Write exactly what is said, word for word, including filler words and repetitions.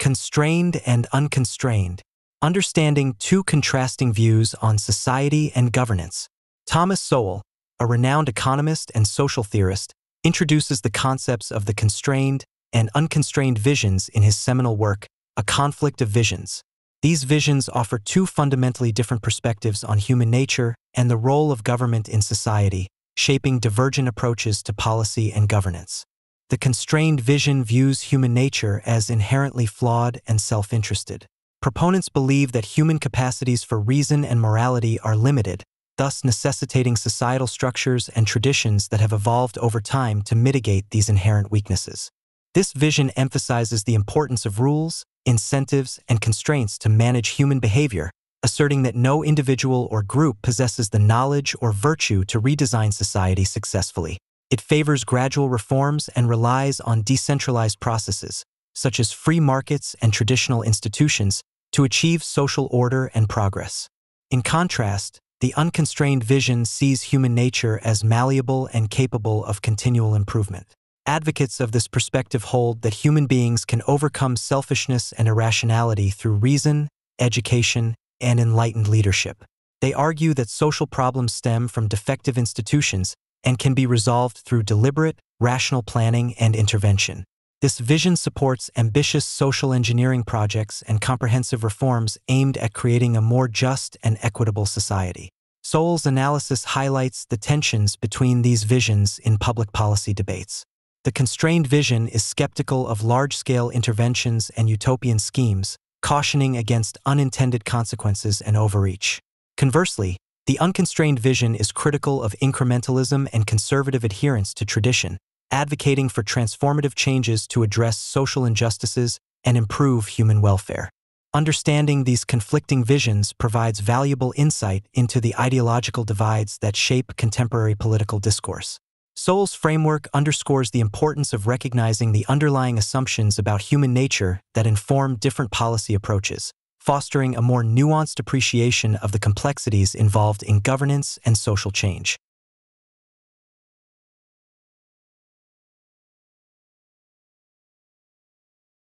Constrained and Unconstrained, Understanding Two Contrasting Views on Society and Governance. Thomas Sowell, a renowned economist and social theorist, introduces the concepts of the constrained and unconstrained visions in his seminal work, A Conflict of Visions. These visions offer two fundamentally different perspectives on human nature and the role of government in society, shaping divergent approaches to policy and governance. The constrained vision views human nature as inherently flawed and self-interested. Proponents believe that human capacities for reason and morality are limited, thus necessitating societal structures and traditions that have evolved over time to mitigate these inherent weaknesses. This vision emphasizes the importance of rules, incentives, and constraints to manage human behavior, asserting that no individual or group possesses the knowledge or virtue to redesign society successfully. It favors gradual reforms and relies on decentralized processes, such as free markets and traditional institutions, to achieve social order and progress. In contrast, the unconstrained vision sees human nature as malleable and capable of continual improvement. Advocates of this perspective hold that human beings can overcome selfishness and irrationality through reason, education, and enlightened leadership. They argue that social problems stem from defective institutions and can be resolved through deliberate, rational planning and intervention. This vision supports ambitious social engineering projects and comprehensive reforms aimed at creating a more just and equitable society. Sowell's analysis highlights the tensions between these visions in public policy debates. The constrained vision is skeptical of large-scale interventions and utopian schemes, cautioning against unintended consequences and overreach. Conversely, the unconstrained vision is critical of incrementalism and conservative adherence to tradition, advocating for transformative changes to address social injustices and improve human welfare. Understanding these conflicting visions provides valuable insight into the ideological divides that shape contemporary political discourse. Sowell's framework underscores the importance of recognizing the underlying assumptions about human nature that inform different policy approaches, fostering a more nuanced appreciation of the complexities involved in governance and social change.